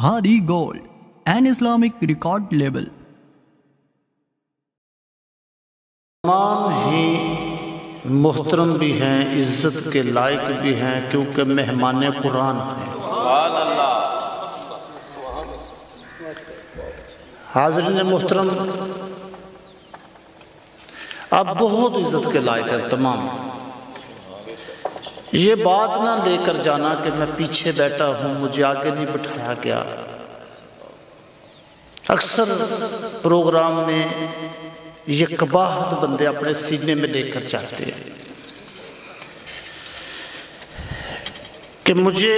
Hadi Gold, an Islamic record label। तमाम ही मोहतरम भी हैं, इज्जत के लायक भी हैं, क्योंकि मेहमान कुरान हैं। हाज़रीन मोहतरम, आप बहुत इज्जत के लायक हैं तमाम। ये बात ना लेकर जाना कि मैं पीछे बैठा हूं, मुझे आगे नहीं बिठाया गया। अक्सर प्रोग्राम में ये कबाहत बंदे अपने सीने में लेकर जाते हैं कि मुझे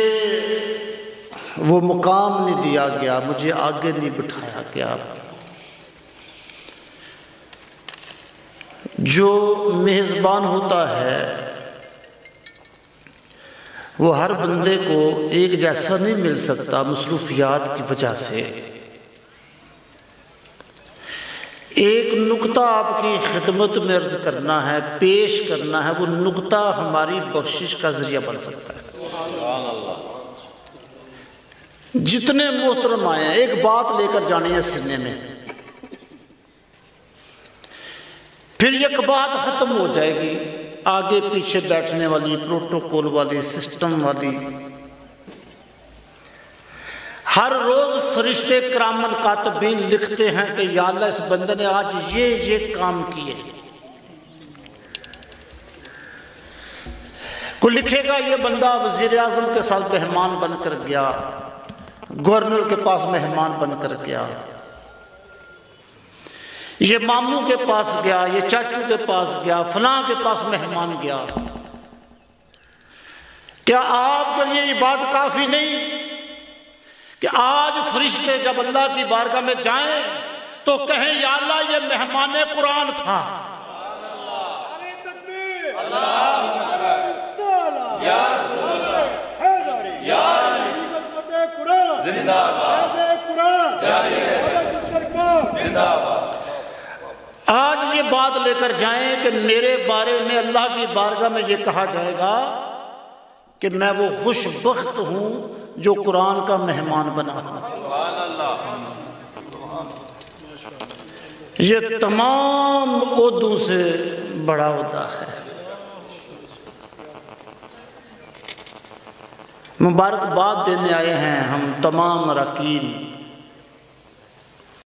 वो मुकाम नहीं दिया गया, मुझे आगे नहीं बिठाया गया। जो मेज़बान होता है वो हर बंदे को एक जैसा नहीं मिल सकता, मसरूफियात की वजह से। एक नुक्ता आपकी खिदमत में अर्ज करना है, पेश करना है, वो नुक्ता हमारी बख्शिश का जरिया बन सकता है। जितने मोहतरम आए हैं, एक बात लेकर जानी है सीने में, फिर एक बात खत्म हो जाएगी। आगे पीछे बैठने वाली, प्रोटोकॉल वाली, सिस्टम वाली। हर रोज फरिश्ते किरामन कातबीन लिखते हैं कि या अल्लाह, इस बंदे ने आज ये काम किए। कोई लिखेगा ये बंदा वजीर आजम के साथ मेहमान बनकर गया, गवर्नर के पास मेहमान बनकर गया, ये मामू के पास गया, ये चाचू के पास गया, फलां के पास मेहमान गया। क्या आपके लिए ये बात काफी नहीं कि आज फरिश्ते जब अल्लाह की बारगाह में जाएं तो कहें या अल्लाह, ये मेहमान कुरान था। आज ये बात लेकर जाएं कि मेरे बारे में अल्लाह की बारगाह में ये कहा जाएगा कि मैं वो खुशबख्त हूं जो कुरान का मेहमान बना हूं। ये तमाम ओहदों से बड़ा होता है। मुबारकबाद देने आए हैं हम तमाम अरकान।